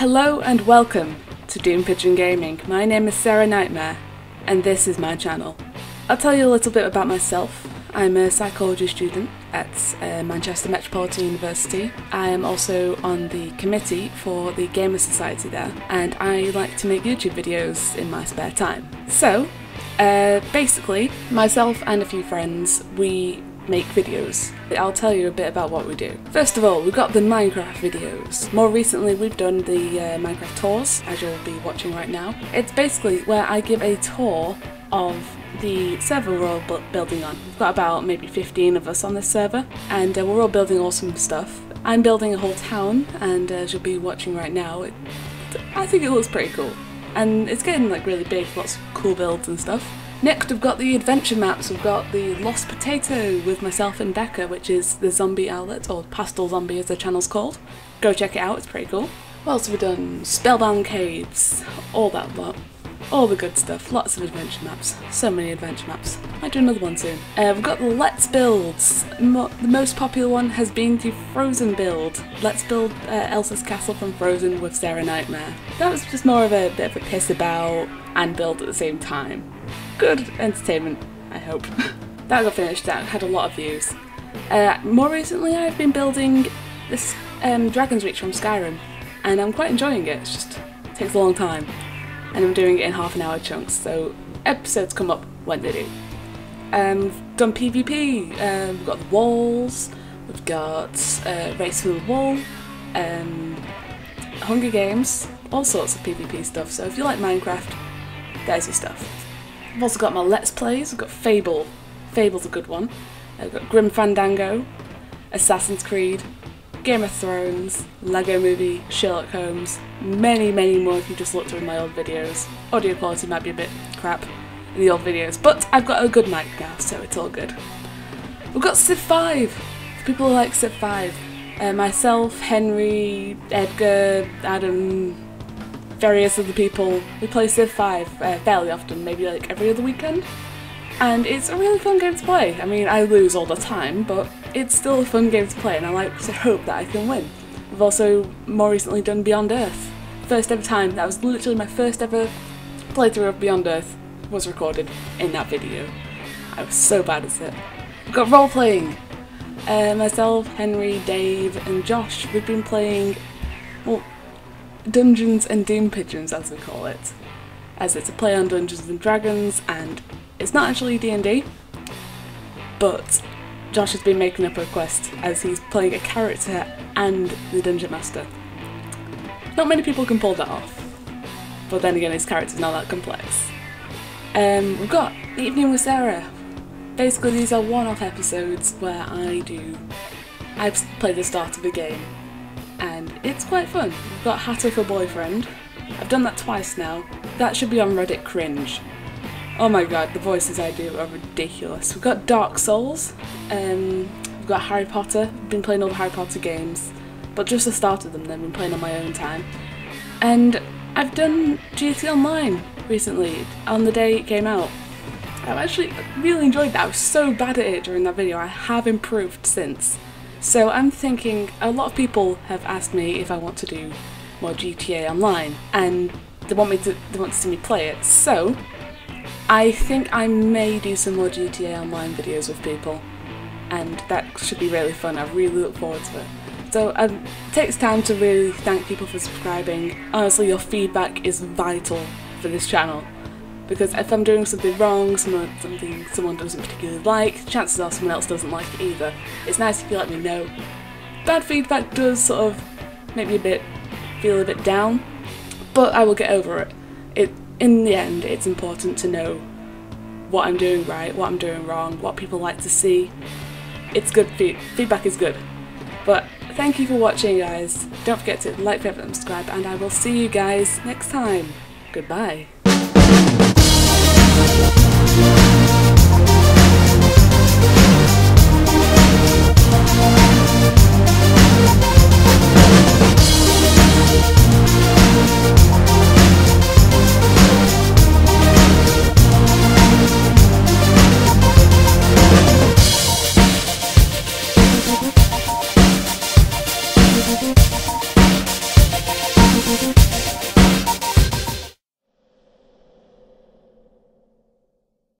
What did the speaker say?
Hello and welcome to Doom Pigeon Gaming. My name is Sarah Nightmare and this is my channel. I'll tell you a little bit about myself. I'm a psychology student at Manchester Metropolitan University. I am also on the committee for the Gamer Society there, and I like to make YouTube videos in my spare time. So basically, myself and a few friends, we make videos. I'll tell you a bit about what we do. First of all, we've got the Minecraft videos. More recently we've done the Minecraft tours, as you'll be watching right now. It's basically where I give a tour of the server we're all building on. We've got about maybe 15 of us on this server, and we're all building awesome stuff. I'm building a whole town, and as you'll be watching right now, I think it looks pretty cool. And it's getting like really big, lots of cool builds and stuff. Next we've got the adventure maps. We've got the Lost Potato with myself and Becca, which is the Zombie Outlet, or Pastel Zombie as the channel's called. Go check it out, it's pretty cool. What else have we done? Spellbound Caves, all that lot. All the good stuff, lots of adventure maps, so many adventure maps. Might do another one soon. We've got the Let's Builds. The most popular one has been the Frozen Build. Let's build Elsa's castle from Frozen with Sarah Nightmare. That was just more of a bit of a piss about and build at the same time. Good entertainment, I hope. That got finished, that had a lot of views. More recently I've been building this Dragon's Reach from Skyrim, and I'm quite enjoying it. It's just, it takes a long time, and I'm doing it in half-an-hour chunks, so episodes come up when they do. We've done PvP, we've got the walls, we've got Race Through the Wall, Hunger Games, all sorts of PvP stuff, so if you like Minecraft, there's your stuff. I've also got my Let's Plays. I've got Fable. Fable's a good one. I've got Grim Fandango, Assassin's Creed, Game of Thrones, LEGO Movie, Sherlock Holmes, many, many more if you just look through my old videos. Audio quality might be a bit crap in the old videos, but I've got a good mic now, so it's all good. We've got Civ 5, for people who like Civ 5. Myself, Henry, Edgar, Adam, various other people. We play Civ 5 fairly often, maybe like every other weekend, and it's a really fun game to play. I mean, I lose all the time, but it's still a fun game to play, and I like to hope that I can win. I've also more recently done Beyond Earth. First ever time, that was literally my first ever playthrough of Beyond Earth was recorded in that video. I was so bad at it. We've got role playing. Myself, Henry, Dave and Josh, we've been playing, well, Dungeons and Doom Pigeons, as we call it, as it's a play on Dungeons and Dragons, and it's not actually D&D, but Josh has been making up a quest as he's playing a character and the Dungeon Master. Not many people can pull that off, but then again his character's not that complex. We've got An Evening with Sarah. Basically these are one-off episodes where I play the start of a game, and it's quite fun. We've got Hatoful Boyfriend. I've done that twice now. That should be on Reddit cringe. Oh my god, the voices I do are ridiculous. We've got Dark Souls, we've got Harry Potter. I've been playing all the Harry Potter games, but just the start of them, then I've been playing on my own time. And I've done GTA Online recently, on the day it came out. I actually really enjoyed that. I was so bad at it during that video. I have improved since. So I'm thinking, a lot of people have asked me if I want to do more GTA Online, and they want to see me play it, so I think I may do some more GTA Online videos with people, and that should be really fun. I really look forward to it. So it takes time to really thank people for subscribing. Honestly, your feedback is vital for this channel, because if I'm doing something wrong, something someone doesn't particularly like, chances are someone else doesn't like it either. It's nice if you let me know. Bad feedback does sort of make me feel a bit down, but I will get over it. In the end, it's important to know what I'm doing right, what I'm doing wrong, what people like to see. It's good, feedback is good. But thank you for watching, guys. Don't forget to like, favorite and subscribe, and I will see you guys next time. Goodbye.